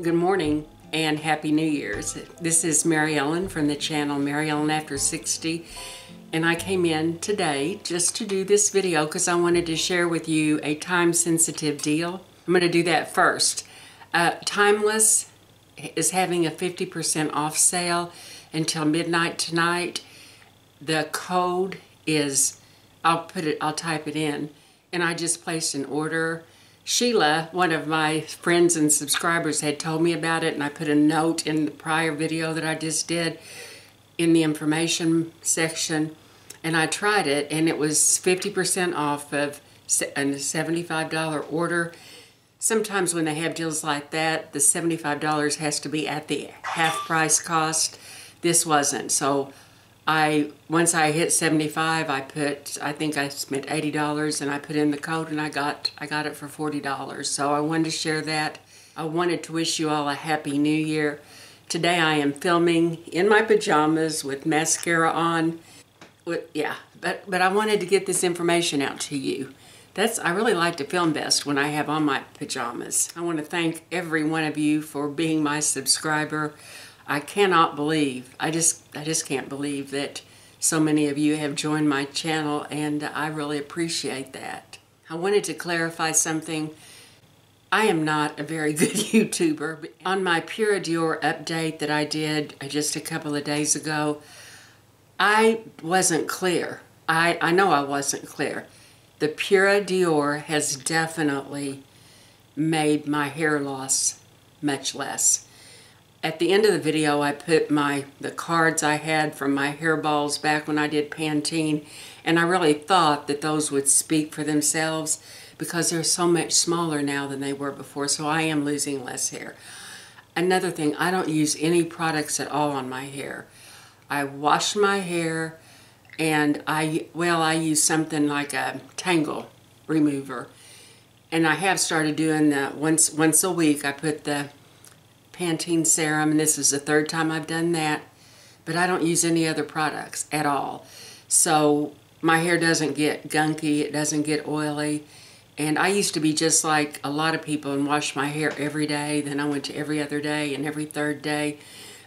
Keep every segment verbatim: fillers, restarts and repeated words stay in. Good morning and Happy New Year's. This is Mary Ellen from the channel Mary Ellen After sixty, and I came in today just to do this video because I wanted to share with you a time-sensitive deal. I'm going to do that first. Uh, Timeless is having a fifty percent off sale until midnight tonight. The code is, I'll put it, I'll type it in, and I just placed an order. Sheila, one of my friends and subscribers, had told me about it, and I put a note in the prior video that I just did in the information section, and I tried it, and it was fifty percent off of a seventy-five dollar order. Sometimes when they have deals like that, the seventy-five dollars has to be at the half price cost. This wasn't, so I once I hit seventy-five, I put I think I spent eighty dollars, and I put in the code, and I got I got it for forty dollars. So I wanted to share that. I wanted to wish you all a happy new year. Today I am filming in my pajamas with mascara on. With, yeah, but but I wanted to get this information out to you. That's I really like to film best when I have on my pajamas. I want to thank every one of you for being my subscriber. I cannot believe, I just I just can't believe that so many of you have joined my channel, and I really appreciate that. I wanted to clarify something. I am not a very good YouTuber. But on my Pura d'or update that I did just a couple of days ago, I wasn't clear. I, I know I wasn't clear. The Pura d'or has definitely made my hair loss much less. At the end of the video, I put my the cards I had from my hairballs back when I did Pantene, and I really thought that those would speak for themselves because they're so much smaller now than they were before, so I am losing less hair. Another thing, I don't use any products at all on my hair. I wash my hair, and I, well, I use something like a tangle remover, and I have started doing that once, once a week. I put the Pantene serum, and this is the third time I've done that, but I don't use any other products at all. So my hair doesn't get gunky, it doesn't get oily, and I used to be just like a lot of people and wash my hair every day, then I went to every other day and every third day,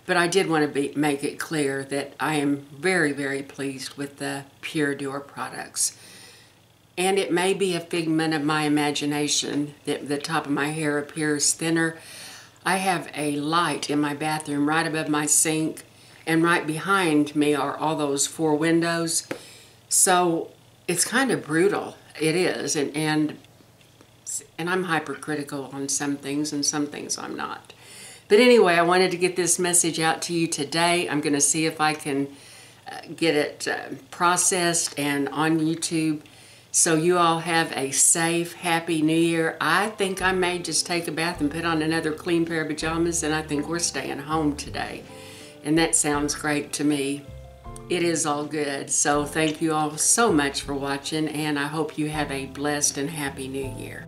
but I did want to be, make it clear that I am very, very pleased with the Pura d'or products. And it may be a figment of my imagination that the top of my hair appears thinner. I have a light in my bathroom right above my sink, and right behind me are all those four windows. So it's kind of brutal. It is, and and, and I'm hypercritical on some things, and some things I'm not. But anyway, I wanted to get this message out to you today. I'm going to see if I can uh, get it uh, processed and on YouTube. So you all have a safe, happy new year. I think I may just take a bath and put on another clean pair of pajamas, and I think we're staying home today. And that sounds great to me. It is all good. So thank you all so much for watching, and I hope you have a blessed and happy new year.